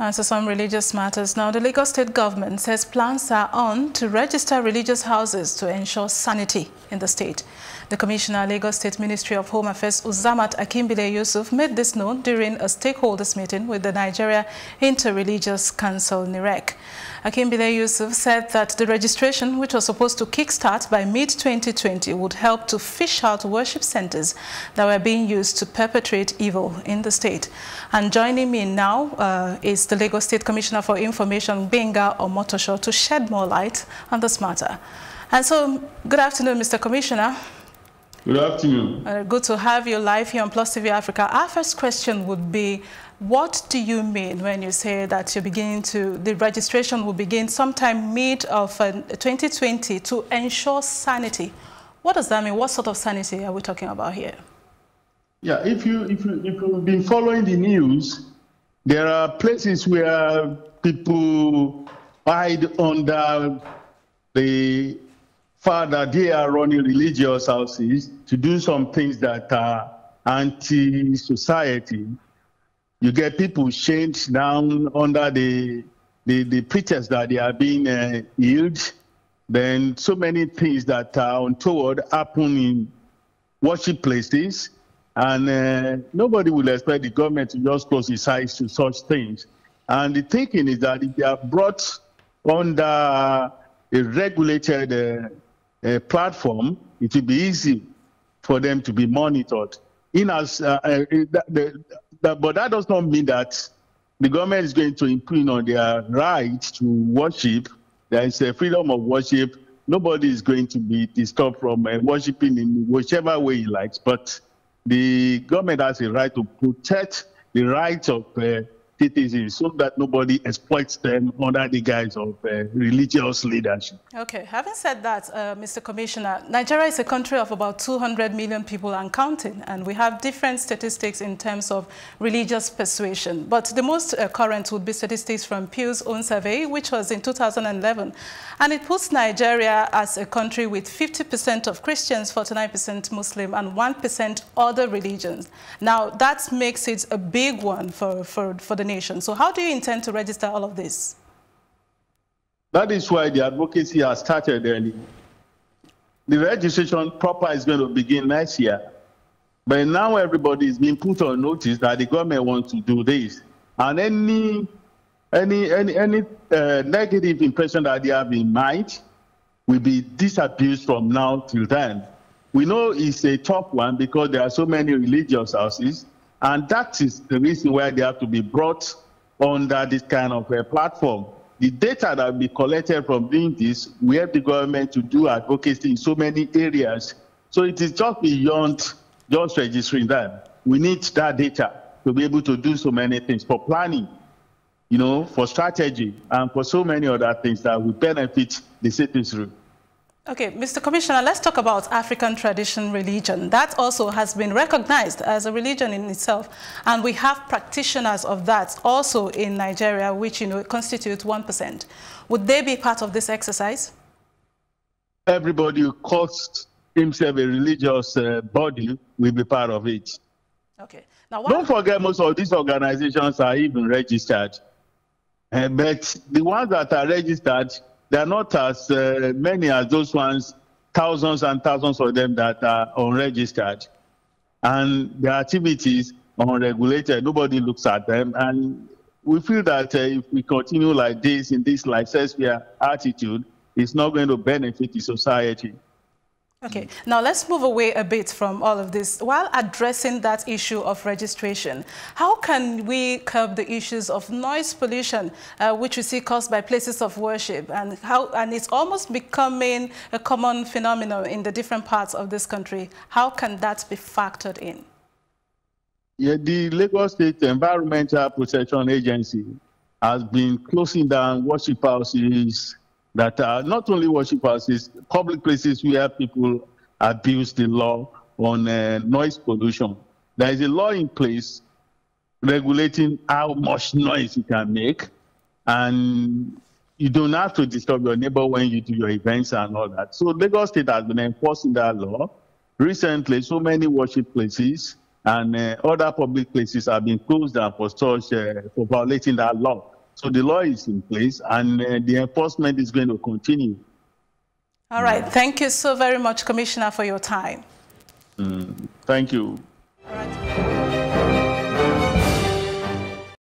As to some religious matters now, the Lagos state government says plans are on to register religious houses to ensure sanity in the state. The Commissioner, Lagos State Ministry of Home Affairs, Uzamat Akinbile-Yussuf, made this known during a stakeholders meeting with the Nigeria Inter-religious Council, NIREC. Akinbile-Yussuf said that the registration, which was supposed to kickstart by mid-2020, would help to fish out worship centers that were being used to perpetrate evil in the state. And joining me now is the Lagos State Commissioner for Information, Benga Omotoshaw, to shed more light on this matter. And so, good afternoon, Mr. Commissioner. Good afternoon. Good to have you live here on Plus TV Africa. Our first question would be, what do you mean when you say that you're beginning to, the registration will begin sometime mid of 2020 to ensure sanity? What does that mean? What sort of sanity are we talking about here? Yeah, if you've been following the news, there are places where people hide under the fact that they are running religious houses to do some things that are anti-society. You get people chained down under the pretext that they are being healed. Then so many things that are untoward happen in worship places. And nobody will expect the government to just close its eyes to such things. And the thinking is that if they are brought under a regulated platform, it will be easy for them to be monitored. But that does not mean that the government is going to impugn on their right to worship. There is a freedom of worship. Nobody is going to be disturbed from worshiping in whichever way he likes. But the government has a right to protect the rights of citizens so that nobody exploits them under the guise of religious leadership. Okay. Having said that, Mr. Commissioner, Nigeria is a country of about 200 million people and counting, and we have different statistics in terms of religious persuasion. But the most current would be statistics from Pew's own survey, which was in 2011, and it puts Nigeria as a country with 50% of Christians, 49% Muslim, and 1% other religions. Now, that makes it a big one for the nation. So how do you intend to register all of this? That is why the advocacy has started early. The registration proper is going to begin next year. But now everybody is being put on notice that the government wants to do this. And any negative impression that they have in mind will be disabused from now till then. We know it's a tough one because there are so many religious houses. And that is the reason why they have to be brought under this kind of a platform. The data that will be collected from doing this, we have the government to do advocacy in so many areas. So it is just beyond just registering them. We need that data to be able to do so many things for planning, you know, for strategy, and for so many other things that will benefit the citizenry. Okay, Mr. Commissioner, let's talk about African tradition religion. That also has been recognized as a religion in itself, and we have practitioners of that also in Nigeria, which, you know, constitute 1%. Would they be part of this exercise? Everybody who calls himself a religious body will be part of it. Okay. Now, don't forget, most of these organizations are even registered, but the ones that are registered, they are not as many as those ones, thousands and thousands of them that are unregistered. And their activities are unregulated. Nobody looks at them. And we feel that if we continue like this, in this laissez-faire attitude, it's not going to benefit the society. Okay. Now, let's move away a bit from all of this. While addressing that issue of registration, how can we curb the issues of noise pollution, which we see caused by places of worship? And it's almost becoming a common phenomenon in the different parts of this country. How can that be factored in? Yeah, the Lagos State Environmental Protection Agency has been closing down worship houses that are not only worship houses, public places where people abuse the law on noise pollution. There is a law in place regulating how much noise you can make, and you don't have to disturb your neighbor when you do your events and all that. So Lagos State has been enforcing that law. Recently, so many worship places and other public places have been closed down for violating that law. So the law is in place, and the enforcement is going to continue. All right. Thank you so very much, Commissioner, for your time. Thank you.